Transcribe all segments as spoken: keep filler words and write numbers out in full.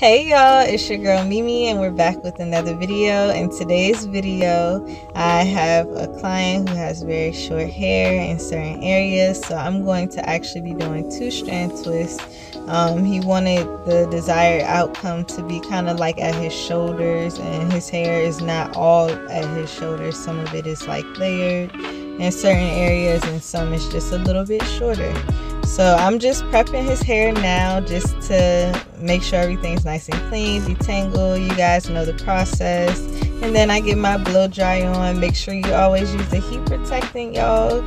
Hey y'all, it's your girl Mimi and we're back with another video. In today's video, I have a client who has very short hair in certain areas, so I'm going to actually be doing two strand twists. Um, he wanted the desired outcome to be kind of like at his shoulders, and his hair is not all at his shoulders. Some of it is like layered in certain areas and some is just a little bit shorter. So I'm just prepping his hair now just to make sure everything's nice and clean, detangle, you guys know the process. And then I get my blow dry on. Make sure you always use the heat protectant, y'all.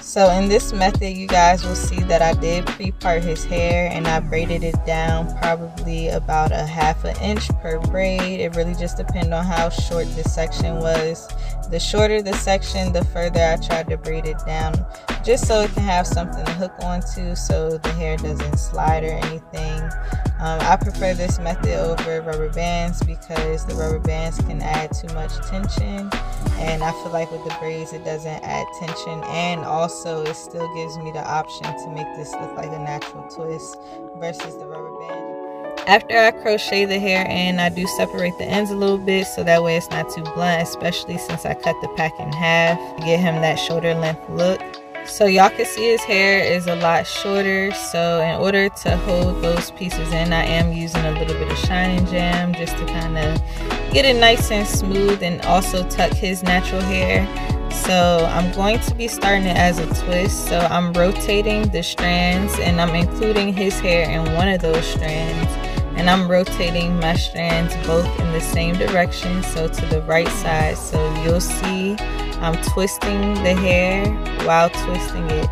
So in this method, you guys will see that I did pre-part his hair and I braided it down probably about a half an inch per braid. It really just depends on how short this section was. The shorter the section, the further I tried to braid it down, just so it can have something to hook onto so the hair doesn't slide or anything. Um, I prefer this method over rubber bands because the rubber bands can add too much tension, and I feel like with the braids it doesn't add tension, and also it still gives me the option to make this look like a natural twist versus the rubber band. After I crochet the hair in, I do separate the ends a little bit so that way it's not too blunt, especially since I cut the pack in half to get him that shoulder length look. So y'all can see his hair is a lot shorter, so in order to hold those pieces in, I am using a little bit of Shine 'n Jam just to kind of get it nice and smooth and also tuck his natural hair. So I'm going to be starting it as a twist, so I'm rotating the strands and I'm including his hair in one of those strands. And I'm rotating my strands both in the same direction, so to the right side. So you'll see I'm twisting the hair while twisting it.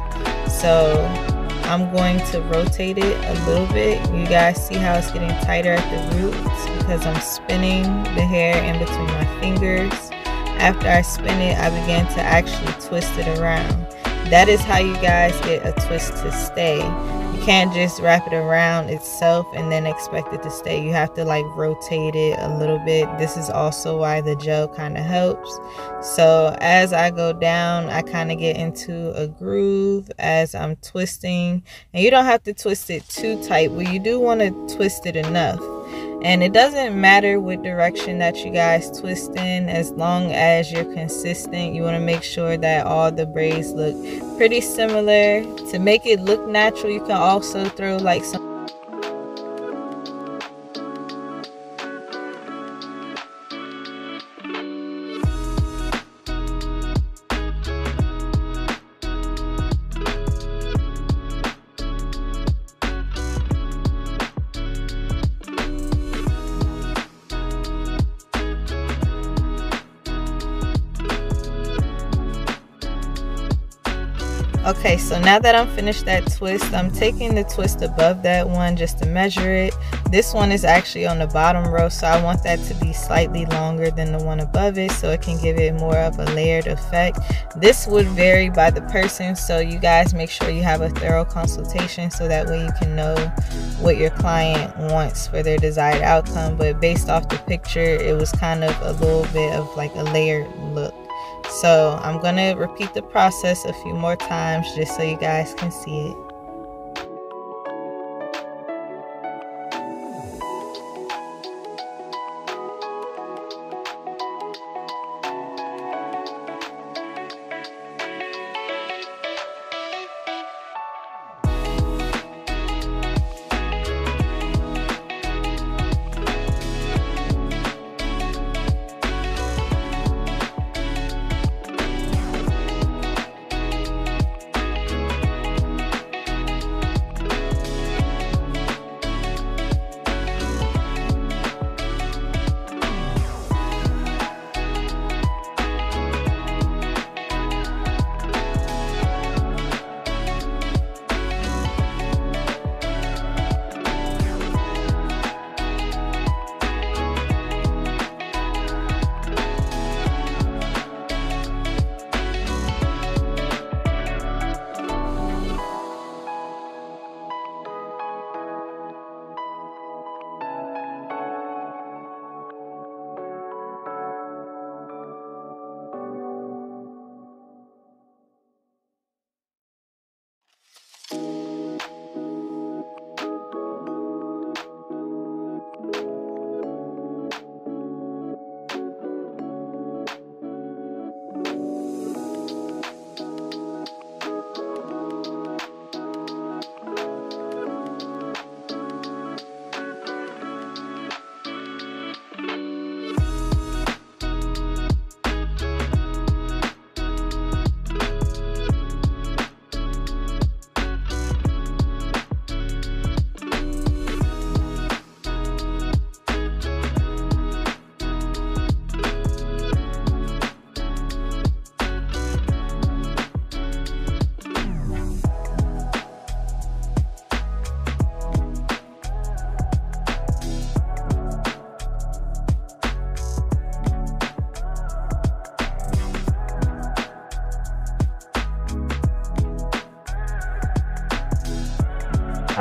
So I'm going to rotate it a little bit. You guys see how it's getting tighter at the roots because I'm spinning the hair in between my fingers. After I spin it, I began to actually twist it around. That is how you guys get a twist to stay. You can't just wrap it around itself and then expect it to stay. You have to like rotate it a little bit. This is also why the gel kind of helps. So as I go down, I kind of get into a groove as I'm twisting, and you don't have to twist it too tight, but you do want to twist it enough. And it doesn't matter what direction that you guys twist in, as long as you're consistent. You want to make sure that all the braids look pretty similar. To make it look natural, you can also throw like some . Okay, so now that I'm finished that twist, I'm taking the twist above that one just to measure it. This one is actually on the bottom row, so I want that to be slightly longer than the one above it so it can give it more of a layered effect. This would vary by the person, so you guys make sure you have a thorough consultation so that way you can know what your client wants for their desired outcome. But based off the picture, it was kind of a little bit of like a layered look. So I'm going to repeat the process a few more times just so you guys can see it.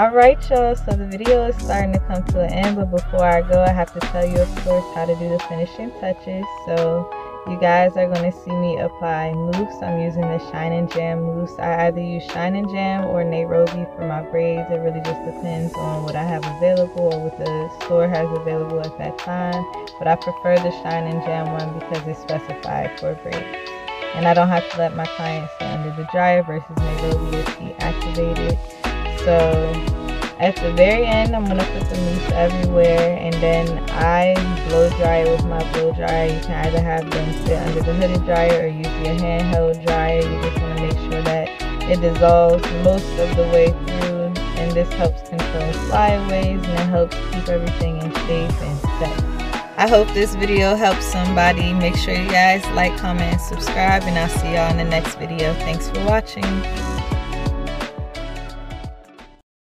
All right, y'all, so the video is starting to come to an end, but before I go, I have to tell you, of course, how to do the finishing touches. So you guys are going to see me apply mousse. I'm using the Shine 'n Jam mousse. I either use Shine 'n Jam or Nairobi for my braids. It really just depends on what I have available or what the store has available at that time. But I prefer the Shine 'n Jam one because it's specified for braids. And I don't have to let my clients sit under the dryer versus Nairobi is heat activated. So at the very end, I'm going to put the mousse everywhere, and then I blow dry it with my blow dryer. You can either have them sit under the hooded dryer or use your handheld dryer. You just want to make sure that it dissolves most of the way through, and this helps control flyaways and it helps keep everything in shape and set. I hope this video helps somebody. Make sure you guys like, comment, and subscribe, and I'll see y'all in the next video. Thanks for watching.